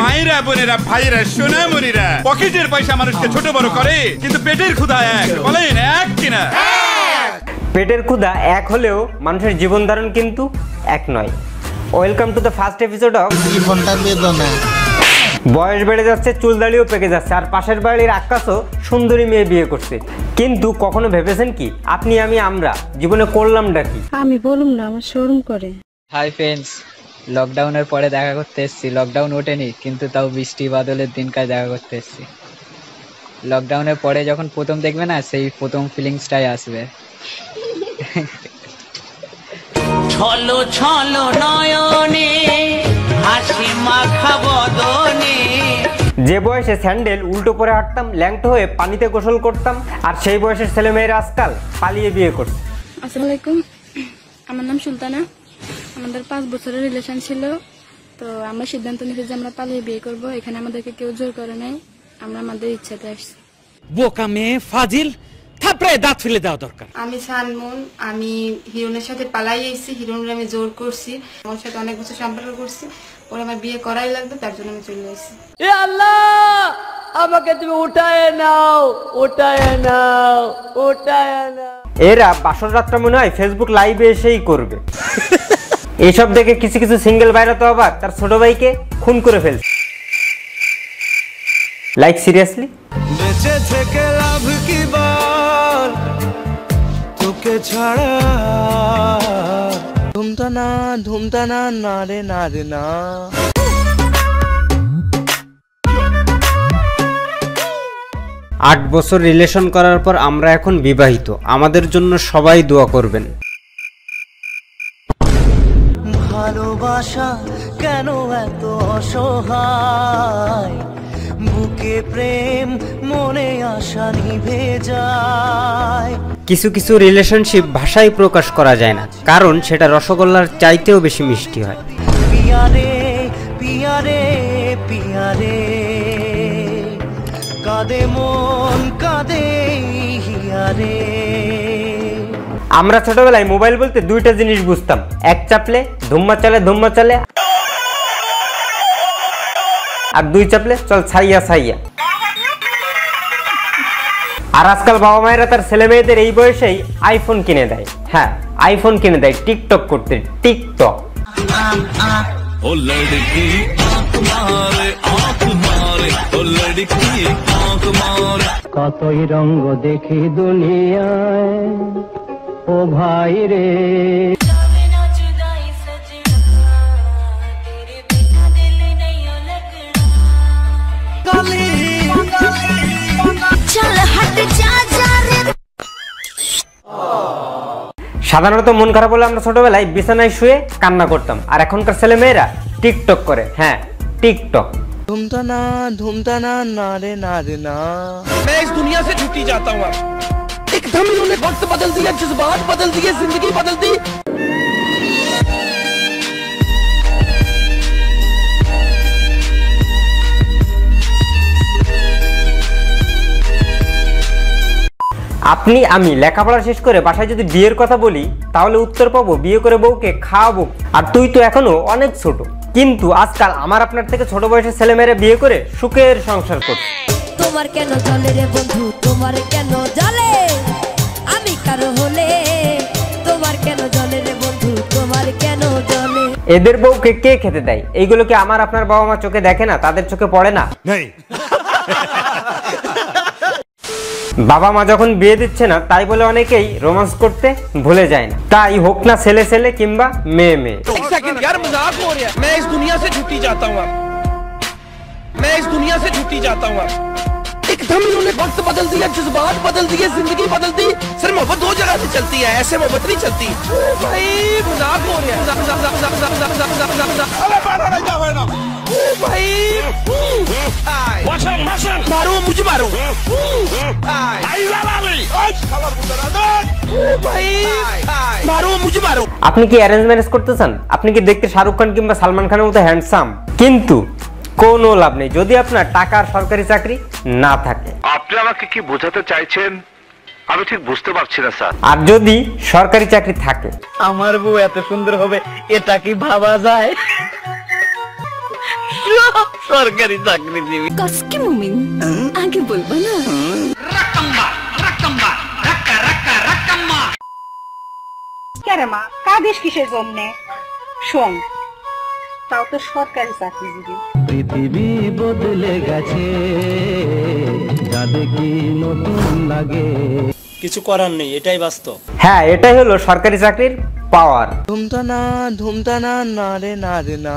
মাইরা বোনেরা ভাইরা সোনা মনিরা পকেটের পয়সা মানুষকে ছোট বড় করে কিন্তু পেটের ক্ষুধা এক, বলেন এক কিনা? পেটের ক্ষুধা এক হলেও মানুষের জীবন ধারণ কিন্তু এক নয়। Welcome to the first episode of ফোনটা বেদনা। বয়স বেড়ে যাচ্ছে, চুল দাড়িও পেকে যাচ্ছে, আর পাশের বাড়ির আকাশও সুন্দরী মেয়ে বিয়ে করছে, কিন্তু কখনো ভেবেছেন কি আপনি আমি আমরা জীবনে করলামটা কি? আমি বলুম না, আমার শরম করে। হাই ফ্রেন্ডস, লকডাউনের পরে দেখা করতে এসেছি। লকডাউন ওঠেনি কিন্তু তাও বৃষ্টি বাদলের দিনকার দেখা করতে এসেছি। লকডাউনের পরে যখন প্রথম দেখবে না, সেই প্রথম ফিলিংসটাই আসবে। ছলো ছলো নয়নে হাসি মাখা বদনে, যে বয়সে স্যান্ডেল উল্টো পরে হাঁটতাম, ল্যাংটো হয়ে পানিতে গোসল করতাম, আর সেই বয়সের ছেলে মেয়েরা আজকাল পালিয়ে বিয়ে করছে। আসসালামু আলাইকুম, আমার নাম সুলতানা। আমাদের 5 বছরের রিলেশন ছিল, তো আমরা সিদ্ধান্ত নিয়েছি যে আমরা পালিয়ে বিয়ে করব। এখানে আমাদেরকে কেউ জোর করে নাই, আমরা আমাদের ইচ্ছাতে আসছি। বোকা মেয়ে ফাজিল, থাপড়ে দাঁত ফেলে দেওয়া দরকার। আমি সানমুন, আমি হিরণের সাথে পালাই আইছি। হিরণের আমি জোর করছি, ওর সাথে অনেক বছর সম্পর্ক করছি, ওরা আমার বিয়ে করাই লাগবে, তার জন্য আমি চলে আসছি। এ আল্লাহ, আমাকে তুমি উঠায় নাও, উঠায় নাও, উঠায় নাও। এরা বাসর রাতটা মনে হয় ফেসবুক লাইভে এসেই করবে। এইসব দেখে কিছু কিছু সিঙ্গেল ভাইরা তো আবার তার ছোট ভাইকে খুন করে ফেলছে। লাইক সিরিয়াসলি, বেঁচে থেকে লাভ কি বল, তোকে ছাড়া ধুমতানা ধুমতানা না রে না রে না। আট বছর রিলেশন করার পর আমরা এখন বিবাহিত, আমাদের জন্য সবাই দোয়া করবেন। ভালোবাসা কেন এত অসহায়, বুকে প্রেম মনে আশা নিভে যায়। কিছু কিছু রিলেশনশিপ ভাষায় প্রকাশ করা যায় না, কারণ সেটা রসগোল্লার চাইতেও বেশি মিষ্টি হয়। পিয়ারে পিয়ারে পিয়ারে কাঁদে মন কাঁদে হিয়ারে। আমরা ছোটবেলায় মোবাইল বলতে দুইটা জিনিস বুঝতাম, এক চাপলে ধুম্মা চলে ধুম্মা চলে, আর দুই চাপলে চল ছাইয়া ছাইয়া। আর আজকাল বাবা মায়েরা তার ছেলে মেয়েদের এই বয়সেই আইফোন কিনে দেয়। হ্যাঁ, আইফোন কিনে দেয় টিকটক করতে। টিকটক কতই রঙ্গ দেখি দুনিয়ায় ও ভাই রে। সাধারণত মন খারাপ হলে আমরা ছোটবেলায় বিছানায় শুয়ে কান্না করতাম, আর এখনকার ছেলে মেয়েরা টিকটক করে। হ্যাঁ, টিকটক। ধুমতানা ধুমতানা না রে না রে না, मैं इस दुनिया से छुट्टी जाता हूं। एकदम इन्होंने वक्त बदल दिया, जज्बात बदल दिए, जिंदगी बदल दी। আপনি আমি লেখাপড়া শেষ করে বাসায় যদি বিয়ের কথা বলি, তাহলে উত্তর পাবো বিয়ে করে বউকে খাওয়াবো, আর তুই তো এখনো অনেক ছোট। কিন্তু আজকাল আমার আপনার থেকে ছোট বয়সের ছেলেমেয়েরা বিয়ে করে সুখের সংসার করছে। তোমার কেন জ্বলে রে বন্ধু, তোমার কেন জ্বলে, আমি কারো হলে তোমার কেন জ্বলে রে বন্ধু, তোমার কেন জ্বলে। এদের বউকে কে খেতে দেয়? এইগুলো কি আমার আপনার বাবা মা চোখে দেখে না, তাদের চোখে পড়ে না? বাবা মা যখন বিয়ে দিচ্ছে না, তাই বলে অনেকেই রোমান্স করতে ভুলে যায় না। তাই হোক না ছেলে ছেলে কিংবা মেয়ে মেয়ে। আপনি কি অ্যারেঞ্জ ম্যারেজ করতে চান? আপনি কি দেখতে শাহরুখ খান কিংবা সালমান খানের মতো হ্যান্ডসাম? কিন্তু কোনো লাভ নেই যদি আপনার টাকা আর সরকারি চাকরি না থাকে। আপনি আমাকে কি বোঝাতে চাইছেন আমি ঠিক বুঝতে পারছি না স্যার। আর যদি সরকারি চাকরি থাকে, আমার বউ এত সুন্দর হবে এটা কি ভাবা যায়? और करी सकती थी कस की मुमिन आगे बोल बना रकम्मा रकम्मा रक्का रक्का रकम्मा क्या रे माँ का देश किसे गोमने शोंग ताऊ तो शोध करी सकती थी पृथ्वी बदलेगा चे जादे की नोटुन लगे किचु कारण नहीं ये टाइ बस तो हाँ ये टाइ हलो सरकारी जाकर পাওয়ার ধুমতানা ধুমতানা নারে নারে না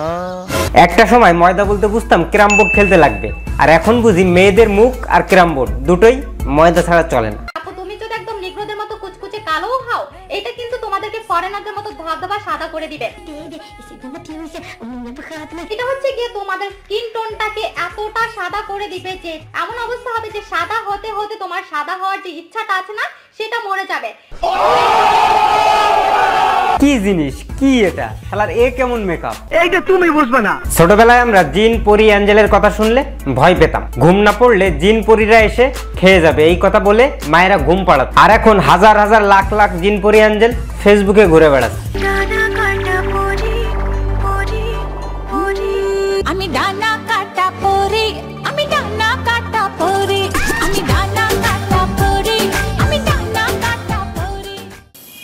একটা সময় ময়দা বলতে বুঝতাম ক্যারাম বোর্ড খেলতে লাগবে আর এখন বুঝি মেয়েদের মুখ আর ক্যারাম বোর্ড দুটোই ময়দা ছাড়া চলে না আপু তুমি তো একদম নেগ্রোদের মতো কুচকুচে কালো খাও এটা কিন্তু তোমাদেরকে ফরেনারদের মতো ধবধবা সাদা করে দিবে এটা হচ্ছে কি তোমাদের স্কিন টোনটাকে এতটা সাদা করে দিবে যে এমন অবস্থা হবে যে সাদা হতে হতে তোমার সাদা হওয়ার যে ইচ্ছাটা আছে না সেটা মরে যাবে কি জিনিস কি এটা শালার এ কেমন মেকআপ এইটা তুমি বুঝবে না ছোটবেলায় আমরা জিন পরি অ্যাঞ্জেলের কথা শুনলে ভয় পেতাম ঘুম না পড়লে জিন পরিরা এসে খেয়ে যাবে এই কথা বলে মায়েরা ঘুম পাড়াত আর এখন হাজার হাজার লাখ লাখ জিন পরি অ্যাঞ্জেল ফেসবুকে ঘুরে বেড়াচ্ছে ডানা কাটা পরি পরি পরি আমি ডানা কাটা পরি আমি ডানা কাটা পরি আমি ডানা কাটা পরি আমি ডানা কাটা পরি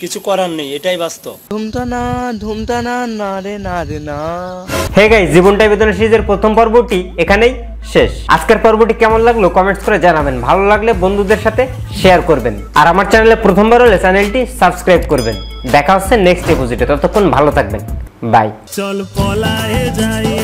কিছু করার নেই এটাই বাস্তব ধুমতানা ধুমতানা নারে নারে না হে গাইস জীবনটাই বেদনা সিরিজের প্রথম পর্বটি এখানেই শেষ আজকের পর্বটি কেমন লাগলো কমেন্টস করে জানাবেন ভালো লাগলে বন্ধুদের সাথে শেয়ার করবেন আর আমার চ্যানেলে প্রথমবার হলে চ্যানেলটি সাবস্ক্রাইব করবেন দেখা হচ্ছে নেক্সট এপিসোডে ততক্ষণ ভালো থাকবেন বাই চল পলায়ে যাই